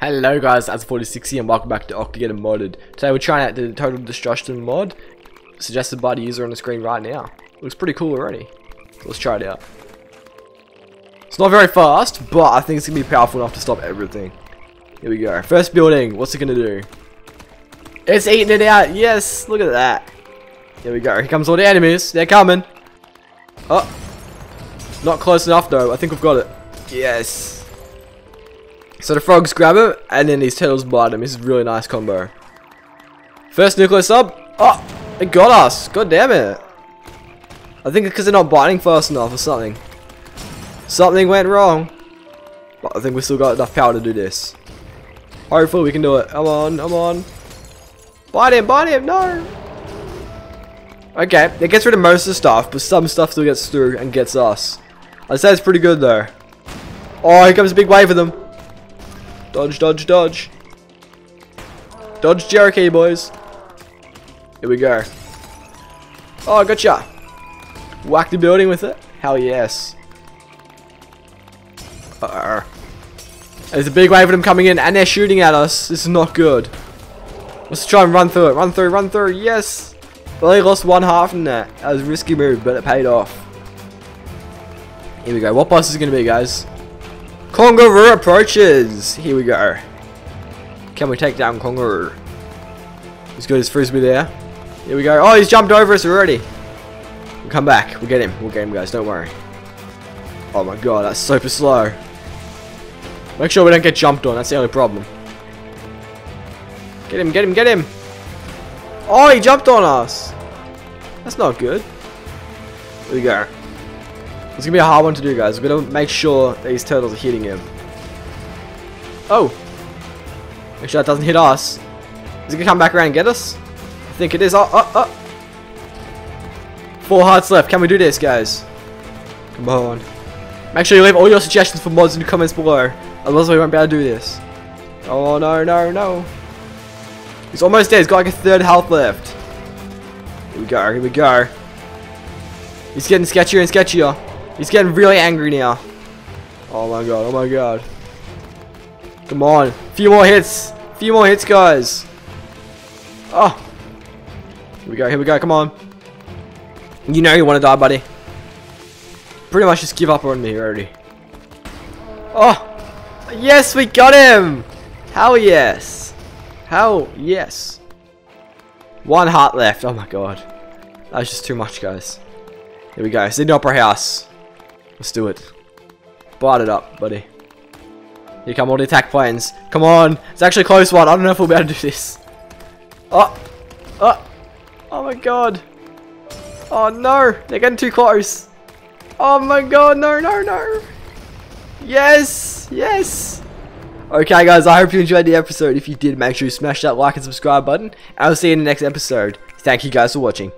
Hello guys, that's 4060 and welcome back to Octogeddon Modded. Today we're trying out the Total Destruction mod, suggested by the user on the screen right now. Looks pretty cool already. So let's try it out. It's not very fast, but I think it's going to be powerful enough to stop everything. Here we go. First building, what's it going to do? It's eating it out, yes! Look at that. Here we go, here comes all the enemies, they're coming. Oh, not close enough though, I think we've got it. Yes. So the frogs grab him, and then these turtles bite him. This is a really nice combo. First nuclear sub. Oh, it got us. God damn it. I think because they're not biting fast enough or something. Something went wrong. But I think we still got enough power to do this. Hopefully we can do it. Come on, come on. Bite him, bite him. No. Okay, it gets rid of most of the stuff, but some stuff still gets through and gets us. I'd say it's pretty good though. Oh, here comes a big wave of them. Dodge, dodge, dodge. Dodge Jericho, boys. Here we go. Oh, gotcha. Whack the building with it. Hell yes. Uh-oh. There's a big wave of them coming in, and they're shooting at us. This is not good. Let's try and run through it. Run through, run through. Yes. Well, they lost one half in that. That was a risky move, but it paid off. Here we go. What boss is it going to be, guys? Kongaroo approaches! Here we go. Can we take down Kongaroo? He's got his frisbee there. Here we go. Oh, he's jumped over us already. We'll come back. We'll get him. We'll get him, guys. Don't worry. Oh my god, that's super slow. Make sure we don't get jumped on. That's the only problem. Get him, get him, get him! Oh, he jumped on us! That's not good. Here we go. It's going to be a hard one to do, guys. We're going to make sure that these turtles are hitting him. Oh! Make sure that doesn't hit us. Is it going to come back around and get us? I think it is. Oh, oh, oh! 4 hearts left. Can we do this, guys? Come on. Make sure you leave all your suggestions for mods in the comments below. Otherwise, we won't be able to do this. Oh, no, no, no. He's almost dead. He's got like a third health left. Here we go. Here we go. He's getting sketchier and sketchier. He's getting really angry now. Oh my god, oh my god. Come on. A few more hits. A few more hits, guys. Oh. Here we go, come on. You know you want to die, buddy. Pretty much just give up on me already. Oh. Yes, we got him. Hell yes. Hell yes. 1 heart left. Oh my god. That was just too much, guys. Here we go. It's in the opera house. Let's do it. Bite it up, buddy. Here come all the attack planes. Come on. It's actually a close one. I don't know if we'll be able to do this. Oh. Oh. Oh my god. Oh no. They're getting too close. Oh my god. No, no, no. Yes. Yes. Okay, guys. I hope you enjoyed the episode. If you did, make sure you smash that like and subscribe button. I'll see you in the next episode. Thank you guys for watching.